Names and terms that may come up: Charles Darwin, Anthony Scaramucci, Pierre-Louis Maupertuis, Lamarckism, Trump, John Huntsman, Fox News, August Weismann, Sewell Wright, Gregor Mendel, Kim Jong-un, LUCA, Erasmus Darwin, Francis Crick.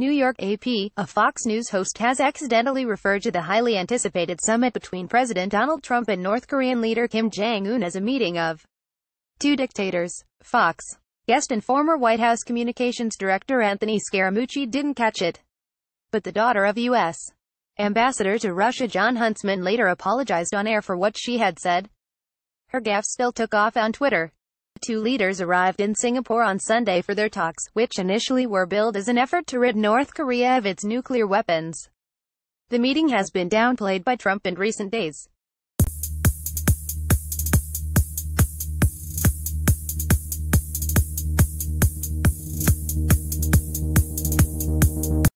New York, AP, a Fox News host has accidentally referred to the highly anticipated summit between President Donald Trump and North Korean leader Kim Jong-un as a meeting of two dictators. Fox guest and former White House communications director Anthony Scaramucci didn't catch it, but the daughter of U.S. Ambassador to Russia John Huntsman later apologized on air for what she had said. Her gaffe still took off on Twitter. The two leaders arrived in Singapore on Sunday for their talks, which initially were billed as an effort to rid North Korea of its nuclear weapons. The meeting has been downplayed by Trump in recent days.